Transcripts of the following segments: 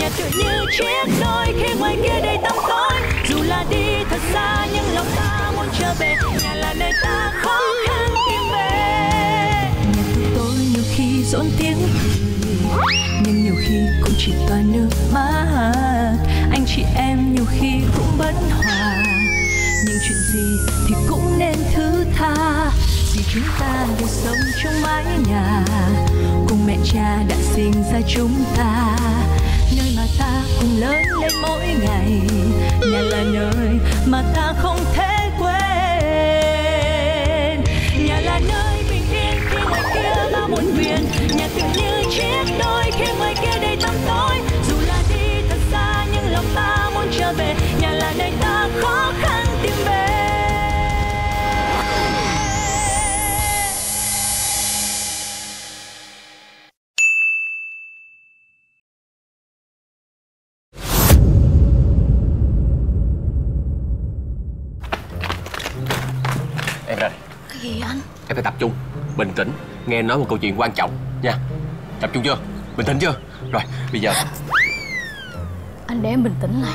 Nhà tựa như chiếc nôi khi ngoài kia đầy tăm tối. Dù là đi thật xa nhưng lòng ta muốn trở về. Nhà là nơi ta khó khăn tìm về. Nhà của tôi nhiều khi dỗn tiếng cười, nhưng nhiều khi cũng chỉ toàn nước mắt. Anh chị em nhiều khi cũng bất hòa, nhưng chuyện gì thì cũng nên thứ tha. Vì chúng ta đều sống trong mái nhà, cùng mẹ cha đã sinh ra chúng ta. Nơi mà ta cùng lớn lên mỗi ngày, nhà là nơi mà ta không thể quên. Nhà là nơi bình yên khi ngoài kia ta muộn phiền. Nhà tựa như chiếc đôi khi ngoài kia đầy tăm tối. Dù là đi thật xa nhưng lòng ta muốn trở về. Nhà là nơi ta khó khăn tìm về. Em phải tập trung, bình tĩnh, nghe nói một câu chuyện quan trọng nha. Tập trung chưa? Bình tĩnh chưa? Rồi, bây giờ anh để em bình tĩnh này.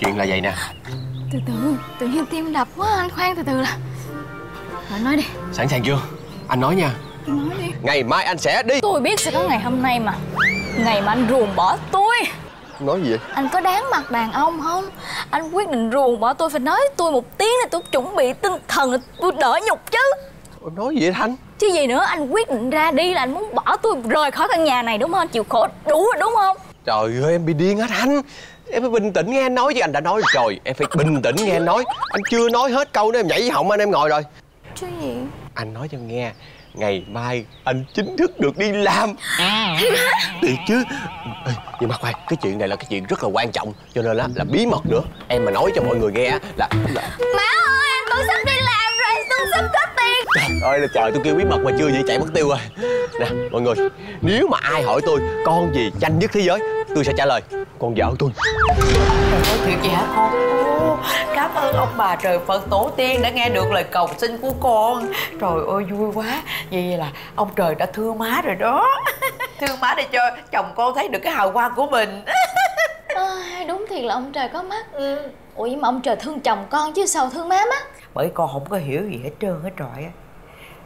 Chuyện là vậy nè. Từ từ, tự nhiên tim đập quá anh, khoan từ từ đã. Rồi nói đi. Sẵn sàng chưa? Anh nói nha. Nói đi. Ngày mai anh sẽ đi. Tôi biết sẽ có ngày hôm nay mà. Ngày mà anh ruồng bỏ tôi. Nói gì vậy? Anh có đáng mặt đàn ông không? Anh quyết định ruồng bỏ tôi phải nói tôi một tiếng là tôi chuẩn bị tinh thần là tôi đỡ nhục chứ. Nói gì vậy Thanh? Chứ gì nữa, anh quyết định ra đi là anh muốn bỏ tôi rời khỏi căn nhà này đúng không? Anh chịu khổ đủ rồi đúng không? Trời ơi em bị điên hả Thanh? Em phải bình tĩnh nghe anh nói chứ, anh đã nói rồi. Em phải bình tĩnh nghe anh nói. Anh chưa nói hết câu nữa em nhảy họng anh em ngồi rồi. Chứ gì? Anh nói cho nghe, ngày mai anh chính thức được đi làm. Thiệt chứ. Ê, nhưng mà khoan, cái chuyện này là cái chuyện rất là quan trọng, cho nên là bí mật nữa. Em mà nói cho mọi người nghe là má ơi, anh tôi sắp đi làm rồi, tôi sắp có tiền. Trời ơi là trời, tôi kêu bí mật mà chưa vậy chạy mất tiêu rồi. Nè mọi người, nếu mà ai hỏi tôi con gì tranh nhất thế giới, tôi sẽ trả lời con vợ tôi. Trời ơi thiệt vậy hả con? Cảm ơn ông bà trời Phật tổ tiên đã nghe được lời cầu xin của con. Trời ơi vui quá. Vậy là ông trời đã thương má rồi đó. Thương má để cho chồng con thấy được cái hào quang của mình. À, đúng thiệt là ông trời có mắt. Ừ. Ủa nhưng mà ông trời thương chồng con chứ sao thương má má? Bởi con không có hiểu gì hết trơn hết trọi á.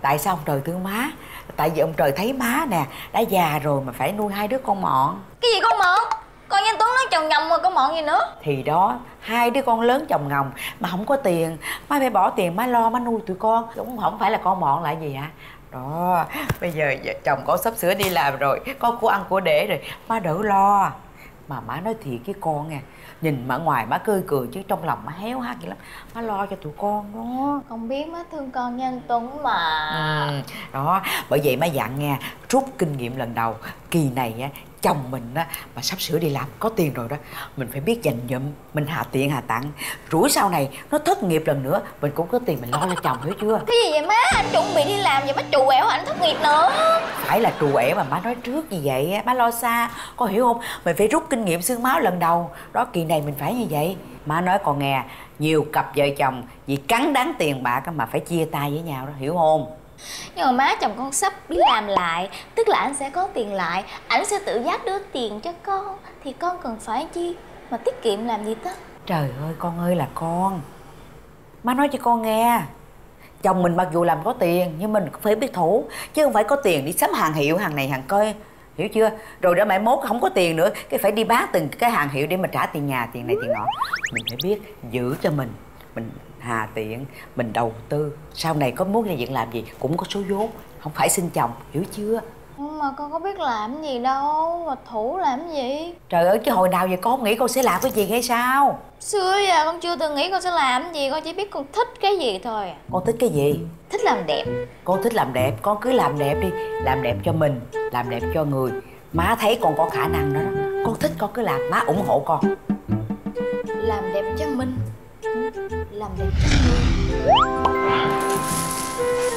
Tại sao ông trời thương má? Tại vì ông trời thấy má nè đã già rồi mà phải nuôi hai đứa con mọn. Cái gì con mọn? Con với anh Tuấn nói chồng ngồng rồi con mọn gì nữa. Thì đó, hai đứa con lớn chồng ngồng mà không có tiền, má phải bỏ tiền má lo má nuôi tụi con. Đúng không phải là con mọn lại gì hả? Đó, bây giờ chồng con sắp sửa đi làm rồi, có của ăn của để rồi, má đỡ lo. Mà má nói thiệt với con nha, nhìn má ngoài má cười cười chứ trong lòng má héo hắt vậy lắm. Má lo cho tụi con đó. Con biết má thương con nha anh Tuấn mà. Ừ, đó, bởi vậy má dặn nha, rút kinh nghiệm lần đầu. Kỳ này á, chồng mình á, mà sắp sửa đi làm có tiền rồi đó, mình phải biết dành dụm, mình hạ tiện hạ tặng. Rủi sau này nó thất nghiệp lần nữa, mình cũng có tiền mình lo cho chồng, hiểu chưa? Cái gì vậy má? Anh chuẩn bị đi làm vậy má trù ẻo anh thất nghiệp nữa. Phải là trù ẻo mà má nói trước như vậy á, má lo xa, con hiểu không? Mình phải rút kinh nghiệm xương máu lần đầu. Đó kỳ này mình phải như vậy. Má nói con nghe, nhiều cặp vợ chồng vì cắn đáng tiền bạc mà phải chia tay với nhau đó, hiểu không? Nhưng mà má chồng con sắp đi làm lại, tức là anh sẽ có tiền lại, ảnh sẽ tự giác đưa tiền cho con, thì con cần phải chi mà tiết kiệm làm gì ta? Trời ơi con ơi là con, má nói cho con nghe, chồng mình mặc dù làm có tiền nhưng mình phải biết thủ, chứ không phải có tiền đi sắm hàng hiệu hàng này hàng kia, hiểu chưa? Rồi đó mãi mốt không có tiền nữa cái phải đi bán từng cái hàng hiệu để mà trả tiền nhà tiền này tiền nọ. Mình phải biết giữ cho mình hà tiện, mình đầu tư, sau này có muốn ra việc làm gì cũng có số vốn, không phải xin chồng, hiểu chưa? Nhưng mà con có biết làm gì đâu mà thủ làm gì. Trời ơi chứ hồi nào vậy con nghĩ con sẽ làm cái gì hay sao? Xưa giờ con chưa từng nghĩ con sẽ làm gì, con chỉ biết con thích cái gì thôi. Con thích cái gì? Thích làm đẹp. Con thích làm đẹp, con cứ làm đẹp đi, làm đẹp cho mình, làm đẹp cho người. Má thấy con có khả năng đó, con thích con cứ làm, má ủng hộ con. Làm đẹp cho mình, làm đẹp cho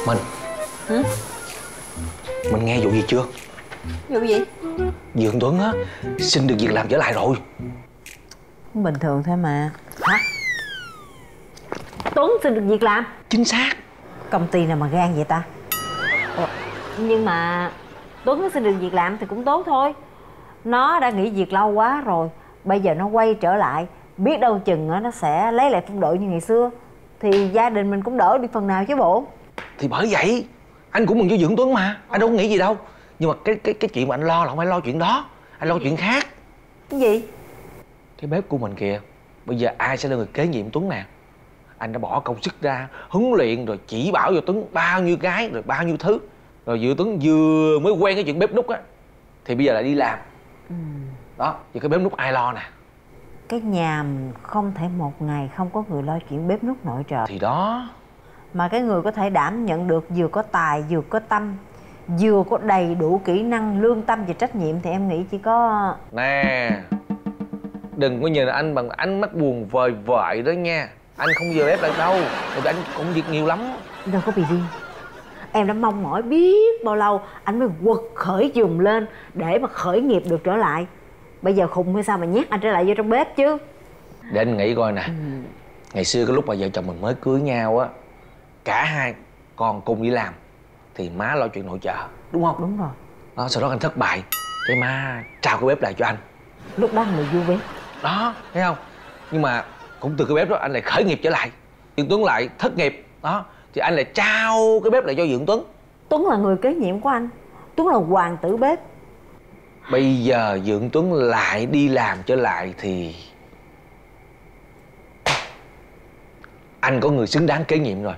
mình. Hả? Mình nghe vụ gì chưa? Vụ gì? Dượng Tuấn á, xin được việc làm trở lại rồi. Bình thường thôi mà. Hả? Tuấn xin được việc làm? Chính xác. Công ty nào mà gan vậy ta? Ủa, nhưng mà Tuấn nó xin được việc làm thì cũng tốt thôi. Nó đã nghỉ việc lâu quá rồi, bây giờ nó quay trở lại, biết đâu chừng nó sẽ lấy lại phong độ như ngày xưa, thì gia đình mình cũng đỡ đi phần nào chứ bộ. Thì bởi vậy anh cũng mừng cho Dượng Tuấn mà, anh đâu có nghĩ gì đâu. Nhưng mà cái chuyện mà anh lo là không phải lo chuyện đó, anh lo chuyện khác. Cái gì? Cái bếp của mình kìa, bây giờ ai sẽ là người kế nhiệm Tuấn nè? Anh đã bỏ công sức ra huấn luyện rồi chỉ bảo cho Tuấn bao nhiêu cái rồi bao nhiêu thứ, rồi Dượng Tuấn vừa mới quen cái chuyện bếp núc á, thì bây giờ lại đi làm. Đó, giờ cái bếp núc ai lo nè? Cái nhà không thể một ngày không có người lo chuyện bếp núc nội trợ. Thì đó. Mà cái người có thể đảm nhận được vừa có tài, vừa có tâm, vừa có đầy đủ kỹ năng, lương tâm và trách nhiệm thì em nghĩ chỉ có... Nè, đừng có nhìn anh bằng ánh mắt buồn vời vợi đó nha. Anh không vừa bếp lại đâu, rồi anh cũng việc nhiều lắm. Đâu có bị điên. Em đã mong mỏi biết bao lâu anh mới quật khởi dùng lên để mà khởi nghiệp được trở lại. Bây giờ khùng hay sao mà nhét anh trở lại vô trong bếp chứ. Để anh nghĩ coi nè. Ngày xưa cái lúc mà vợ chồng mình mới cưới nhau á, cả hai còn cùng đi làm thì má lo chuyện nội trợ, đúng không? Đúng rồi. Đó, sau đó anh thất bại, cái má trao cái bếp lại cho anh. Lúc đó anh lại vô bếp. Đó, thấy không? Nhưng mà cũng từ cái bếp đó anh lại khởi nghiệp trở lại. Dượng Tuấn lại thất nghiệp. Đó, thì anh lại trao cái bếp lại cho Dượng Tuấn. Tuấn là người kế nhiệm của anh, Tuấn là hoàng tử bếp. Bây giờ Dượng Tuấn lại đi làm trở lại thì anh có người xứng đáng kế nhiệm rồi.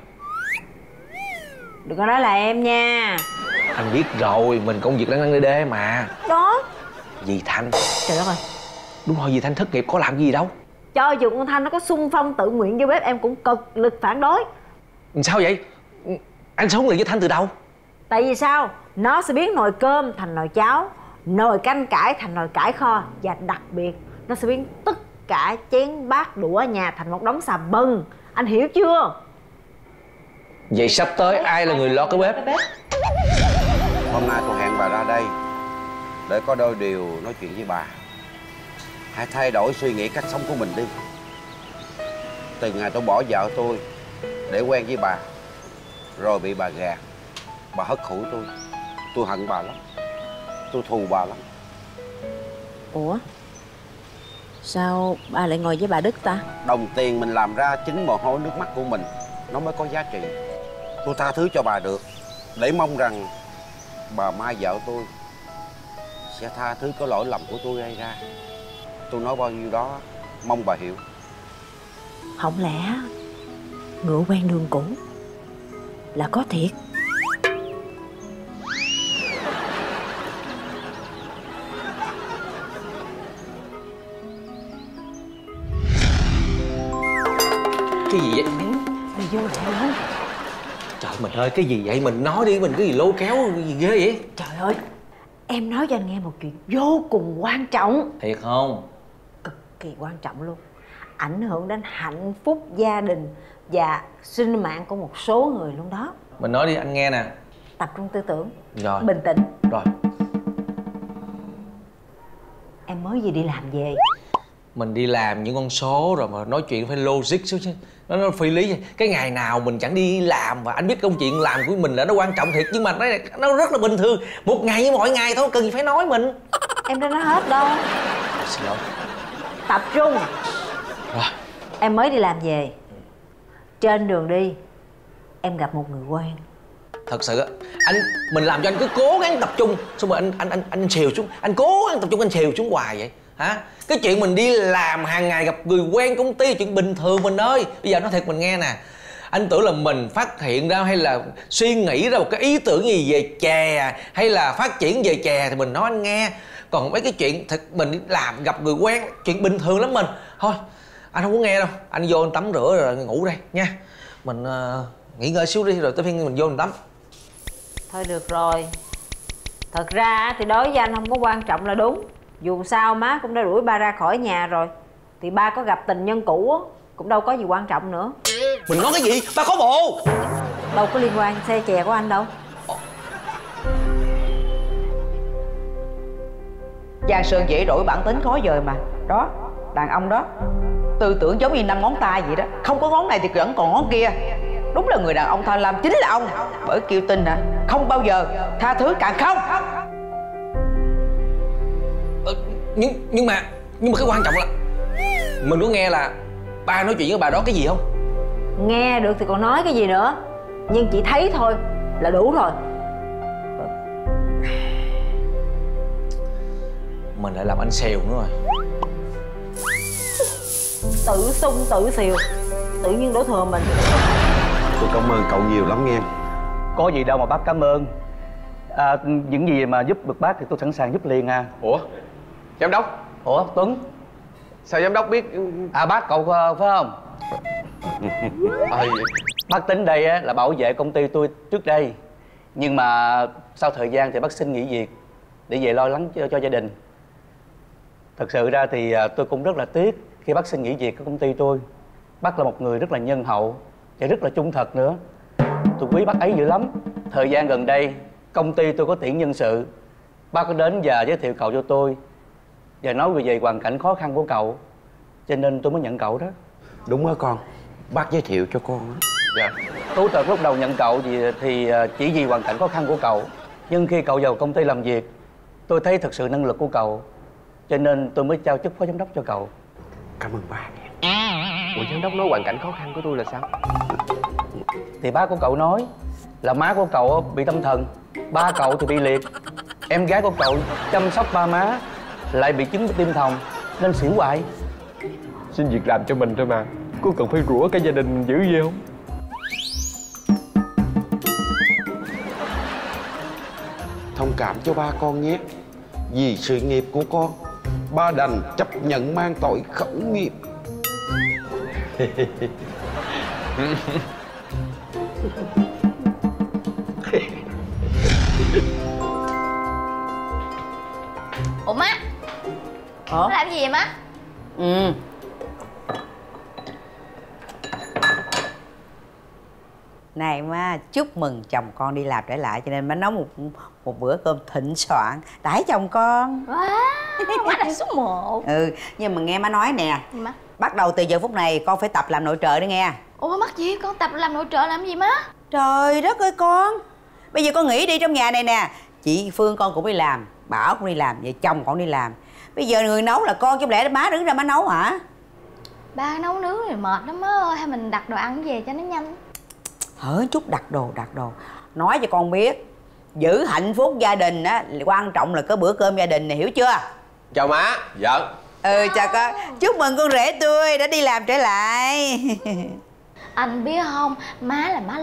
Đừng có nói là em nha. Anh biết rồi, mình công việc lăn lăn đê đê mà. Đó, dì Thanh. Trời đất ơi. Đúng rồi, dì Thanh thất nghiệp có làm gì đâu. Cho dù con Thanh nó có xung phong tự nguyện vô bếp, em cũng cực lực phản đối. Sao vậy? Anh sống liền với Thanh từ đâu? Tại vì sao? Nó sẽ biến nồi cơm thành nồi cháo, nồi canh cải thành nồi cải kho, và đặc biệt nó sẽ biến tất cả chén bát đũa nhà thành một đống xà bần. Anh hiểu chưa? Vậy sắp tới ai là người lo cái bếp? Hôm nay tôi hẹn bà ra đây để có đôi điều nói chuyện với bà. Hãy thay đổi suy nghĩ cách sống của mình đi. Từ ngày tôi bỏ vợ tôi để quen với bà, rồi bị bà gạt, bà hất hủi tôi. Tôi hận bà lắm, tôi thù bà lắm. Ủa? Sao bà lại ngồi với bà Đức ta? Đồng tiền mình làm ra chính mồ hôi nước mắt của mình nó mới có giá trị. Tôi tha thứ cho bà được, để mong rằng bà Mai vợ tôi sẽ tha thứ cái lỗi lầm của tôi gây ra. Tôi nói bao nhiêu đó, mong bà hiểu. Không lẽ ngựa quen đường cũ là có thiệt? Cái gì vậy? Mày vô trời ơi. Trời mình ơi, cái gì vậy? Mình nói đi, mình cái gì lố kéo gì ghê vậy? Trời ơi, em nói cho anh nghe một chuyện vô cùng quan trọng. Thiệt không? Cực kỳ quan trọng luôn. Ảnh hưởng đến hạnh phúc gia đình và sinh mạng của một số người luôn đó. Mình nói đi, anh nghe nè. Tập trung tư tưởng. Rồi. Bình tĩnh. Rồi. Em mới vừa đi làm về. Mình đi làm những con số rồi mà nói chuyện phải logic chứ, nó phi lý vậy. Cái ngày nào mình chẳng đi làm, và anh biết công chuyện làm của mình là nó quan trọng thiệt, nhưng mà nó rất là bình thường, một ngày với mọi ngày thôi, cần gì phải nói mình. Em đã nói hết đâu. Xin lỗi. Tập trung. Rồi. Em mới đi làm về, trên đường đi em gặp một người quen. Thật sự á, mình làm cho anh cứ cố gắng tập trung, xong rồi anh xìu xuống, anh cố gắng tập trung, anh xìu xuống hoài vậy. Hả? Cái chuyện mình đi làm hàng ngày gặp người quen công ty là chuyện bình thường mình ơi. Bây giờ nói thiệt mình nghe nè, anh tưởng là mình phát hiện ra hay là suy nghĩ ra một cái ý tưởng gì về chè hay là phát triển về chè thì mình nói anh nghe. Còn mấy cái chuyện thật mình làm gặp người quen chuyện bình thường lắm mình. Thôi anh không có nghe đâu, anh vô anh tắm rửa rồi ngủ đây nha. Mình nghỉ ngơi xíu đi rồi tới phiên mình vô mình tắm. Thôi được rồi. Thật ra thì đối với anh không có quan trọng là đúng. Dù sao má cũng đã đuổi ba ra khỏi nhà rồi, thì ba có gặp tình nhân cũ cũng đâu có gì quan trọng nữa. Mình nói cái gì? Ba có bộ. Đâu có liên quan xe chè của anh đâu. Giang Sơn dễ đổi bản tính khó dời mà. Đó, đàn ông đó tư tưởng giống như 5 ngón tay vậy đó. Không có ngón này thì vẫn còn ngón kia. Đúng là người đàn ông tham lam chính là ông. Bởi kiêu tinh hả? Không bao giờ tha thứ, càng không. Nhưng mà cái quan trọng là mình có nghe là ba nói chuyện với bà đó cái gì không? Nghe được thì còn nói cái gì nữa, nhưng chị thấy thôi là đủ rồi. Mình lại làm anh xèo nữa rồi. Tự sung tự xìu, tự nhiên đổ thừa mình. Tôi cảm ơn cậu nhiều lắm nghe. Có gì đâu mà bác cảm ơn. Những gì mà giúp được bác thì tôi sẵn sàng giúp liền à. Ủa? Giám đốc? Ủa Tuấn? Sao giám đốc biết? À bác cậu phải không? Bác tính đây á, là bảo vệ công ty tôi trước đây. Nhưng mà sau thời gian thì bác xin nghỉ việc để về lo lắng cho gia đình. Thật sự ra thì tôi cũng rất là tiếc khi bác xin nghỉ việc của công ty tôi. Bác là một người rất là nhân hậu và rất là trung thực nữa. Tôi quý bác ấy dữ lắm. Thời gian gần đây công ty tôi có tuyển nhân sự, bác có đến và giới thiệu cậu cho tôi và nói về hoàn cảnh khó khăn của cậu, cho nên tôi mới nhận cậu đó. Đúng đó con, bác giới thiệu cho con đó. Dạ. Thú thật lúc đầu nhận cậu thì chỉ vì hoàn cảnh khó khăn của cậu, nhưng khi cậu vào công ty làm việc, tôi thấy thật sự năng lực của cậu, cho nên tôi mới trao chức phó giám đốc cho cậu. Cảm ơn ba. Ủa giám đốc nói hoàn cảnh khó khăn của tôi là sao? Thì bác của cậu nói là má của cậu bị tâm thần, ba cậu thì bị liệt, em gái của cậu chăm sóc ba má lại bị chứng tim thòng nên xỉu hoài. Xin việc làm cho mình thôi mà, có cần phải rủa cái gia đình mình dữ gì không? Thông cảm cho ba con nhé. Vì sự nghiệp của con, ba đành chấp nhận mang tội khẩu nghiệp. Ủa má? Ủa? Làm gì vậy má? Ừ. Này má, chúc mừng chồng con đi làm trở lại cho nên má nấu một bữa cơm thịnh soạn đãi chồng con. Wow, má là số 1. Ừ, nhưng mà nghe má nói nè má. Bắt đầu từ giờ phút này con phải tập làm nội trợ đó nghe. Ủa mắc gì con tập làm nội trợ làm gì má? Trời đất ơi con, bây giờ con nghỉ đi, trong nhà này nè chị Phương con cũng đi làm, Bảo cũng đi làm, vợ chồng con đi làm. Bây giờ người nấu là con, chứ không lẽ má đứng ra má nấu hả? Ba nấu nướng thì mệt lắm má ơi, hay mình đặt đồ ăn về cho nó nhanh. Hỡi chút đặt đồ. Nói cho con biết, giữ hạnh phúc gia đình á, quan trọng là cái bữa cơm gia đình này, hiểu chưa? Chào má. Dạ. Ừ chào con, chúc mừng con rể tôi đã đi làm trở lại. Anh biết không, má là má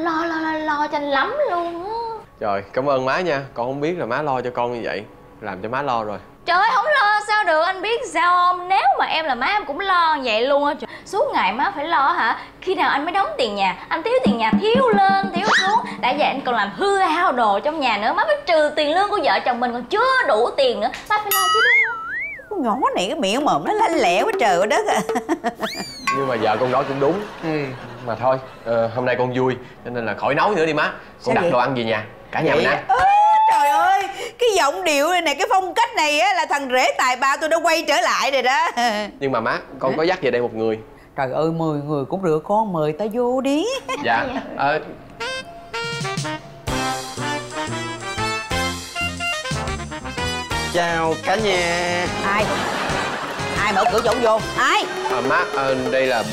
lo cho anh lắm luôn á. Trời, cảm ơn má nha, con không biết là má lo cho con như vậy, làm cho má lo rồi. Trời ơi, không lo sao được, anh biết sao không? Nếu mà em là má em cũng lo vậy luôn á. Suốt ngày má phải lo hả? Khi nào anh mới đóng tiền nhà? Anh thiếu tiền nhà thiếu lên, thiếu xuống. Đã vậy anh còn làm hư hao đồ trong nhà nữa. Má phải trừ tiền lương của vợ chồng mình còn chưa đủ tiền nữa. Má phải lo chứ đúng không? Con nhỏ này cái miệng mồm nó lanh lẹ quá trời quá đất à. Nhưng mà vợ con nói cũng đúng. Ừ. Mà thôi, hôm nay con vui cho nên là khỏi nấu nữa đi má. Con đặt đồ ăn về nhà, cả nhà mình ăn. Trời ơi, cái giọng điệu này nè, cái phong cách này á là thằng rể tài ba tôi đã quay trở lại rồi đó. Nhưng mà má, con có dắt về đây một người. Trời ơi, 10 người cũng được con, mời ta vô đi. Dạ. Chào cả nhà. Ai mở cửa cho ông vô? Ai? Má, đây là...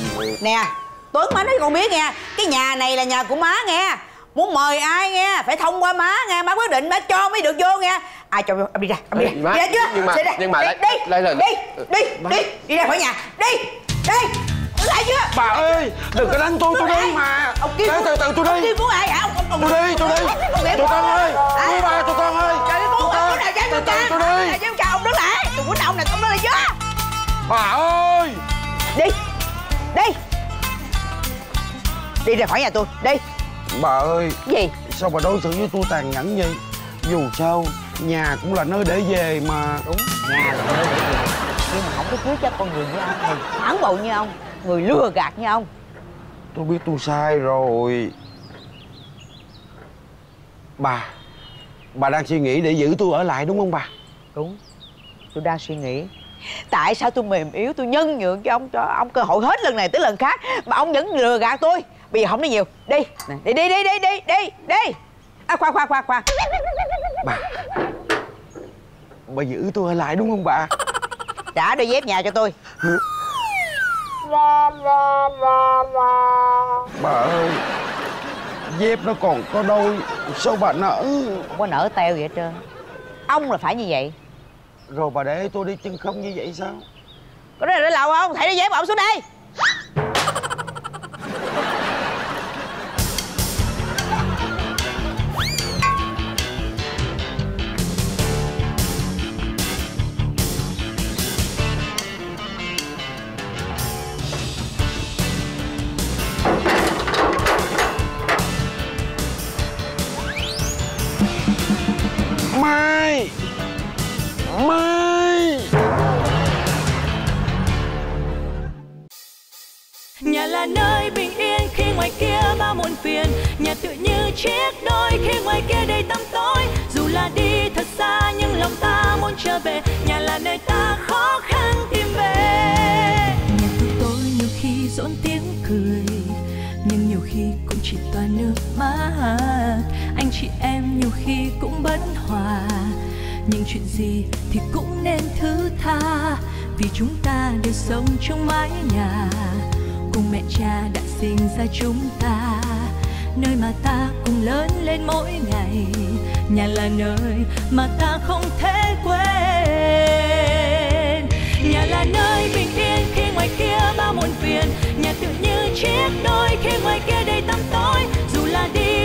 Nè, Tuấn má nói con biết nghe, cái nhà này là nhà của má nghe. Muốn mời ai nghe phải thông qua má nghe, má quyết định má cho mới được vô nghe. Ai cho em đi ra, em đi ra. Má, đi ra chứ. Nhưng mà đi ra khỏi nhà, đi lại chưa. Bà ơi, đừng có đánh tôi đi mà. Ông kia tôi đi. Ông kia muốn ai hả? Ông tôi đi. Tụi con ơi, cứu ba tụi con ơi. Trời ơi, cứu ba, nào dám tôi chào ông đứng lại. Tụi quýnh ông này không nói là chưa. Bà ơi, đi ra khỏi nhà tôi, đi. Bà ơi. Gì? Sao bà đối xử với tôi tàn nhẫn vậy? Dù sao, nhà cũng là nơi để về mà. Đúng, nhà là nơi để về. Nhưng mà không có cưới cho con người như ông thì phản bội như ông, người lừa gạt như ông. Tôi biết tôi sai rồi. Bà đang suy nghĩ để giữ tôi ở lại đúng không bà? Đúng, tôi đang suy nghĩ. Tại sao tôi mềm yếu, tôi nhân nhượng cho ông cơ hội hết lần này tới lần khác mà ông vẫn lừa gạt tôi. Bây giờ không nói nhiều, đi nè, đi. À khoan. Bà giữ tôi ở lại đúng không bà? trả đôi dép nhà cho tôi. Bà ơi, dép nó còn có đôi, sao bà nỡ? Không có nỡ teo vậy hết trơn. Ông là phải như vậy. Rồi bà để tôi đi chân không như vậy sao? Có đó là lậu không? Thảy đôi dép ông xuống đây. Mai. Nhà là nơi bình yên khi ngoài kia bao muộn phiền. Nhà tựa như chiếc đôi khi ngoài kia đầy tăm tối. Dù là đi thật xa nhưng lòng ta muốn trở về. Nhà là nơi ta khó khăn tìm về. Nhà của tôi nhiều khi rộn tiếng cười, nhưng nhiều khi cũng chỉ toàn nước mắt. Anh chị em nhiều khi cũng bất hòa, nhưng chuyện gì thì cũng nên thứ tha. Vì chúng ta đều sống trong mái nhà, cùng mẹ cha đã sinh ra chúng ta. Nơi mà ta cùng lớn lên mỗi ngày. Nhà là nơi mà ta không thể quên. Nhà là nơi bình yên khi ngoài kia bao muộn phiền. Nhà tựa như chiếc đôi khi ngoài kia đầy tăm tối. Dù là đi